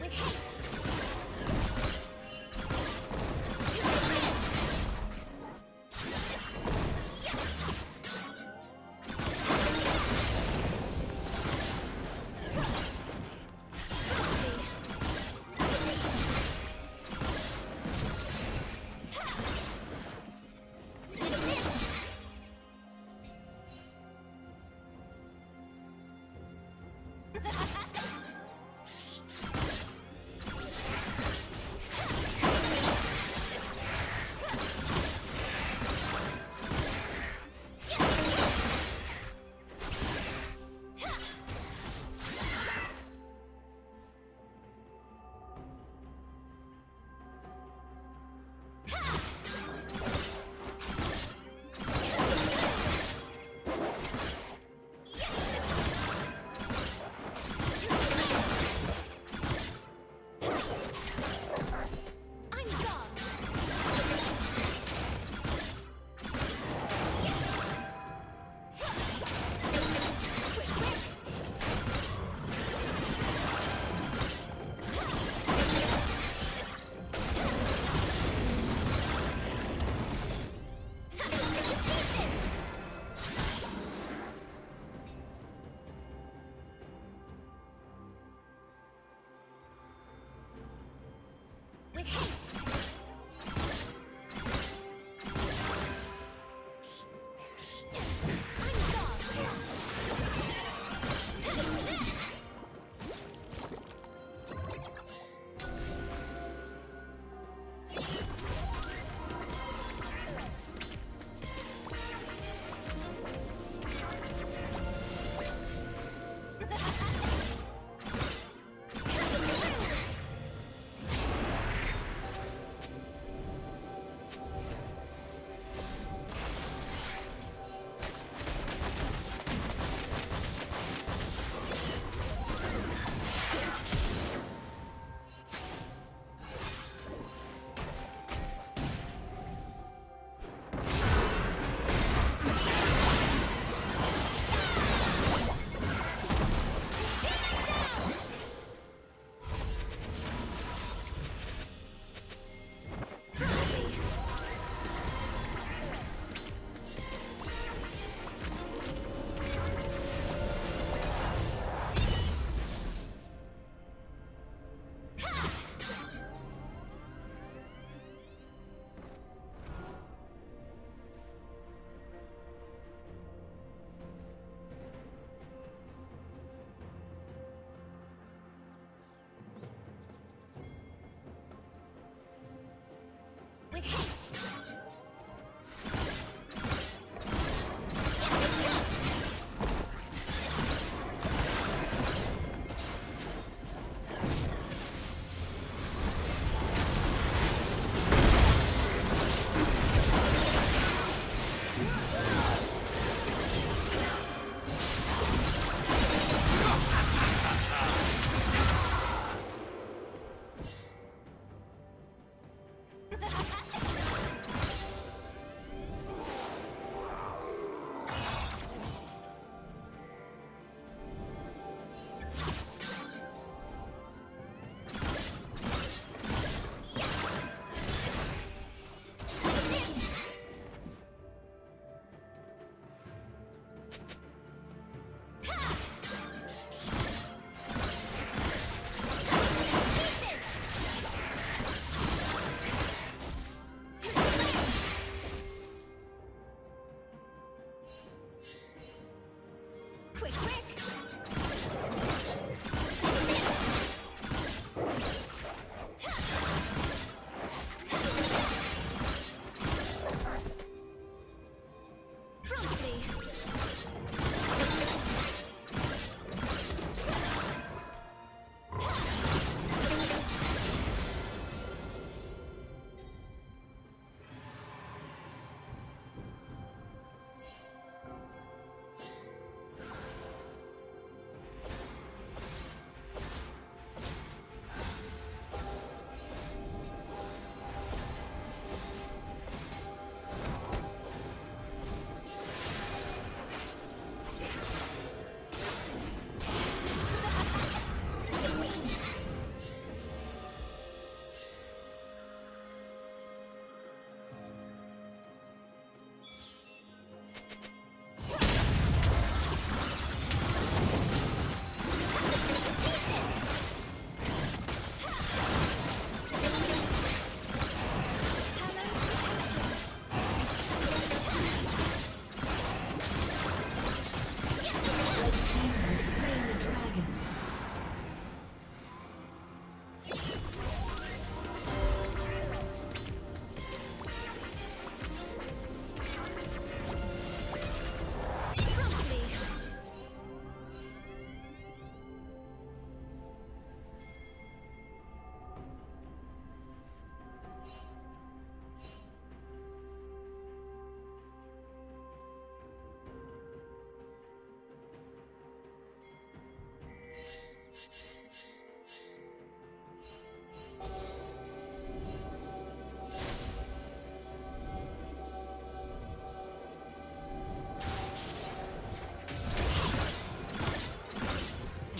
with haste.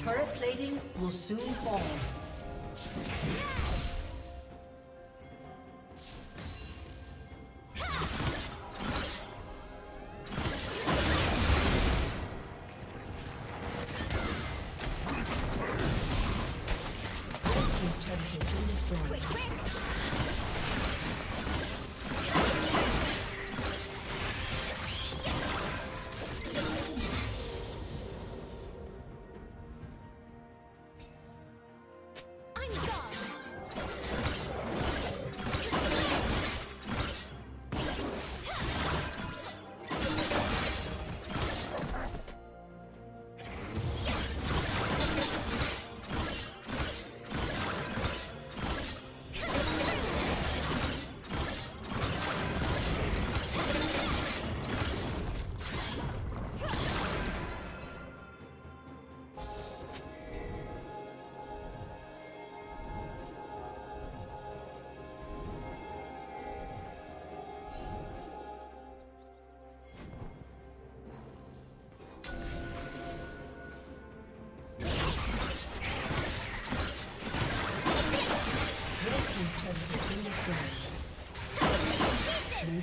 Turret plating will soon fall. Blue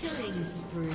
Killing spree.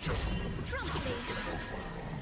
Just remember to keep your profile on.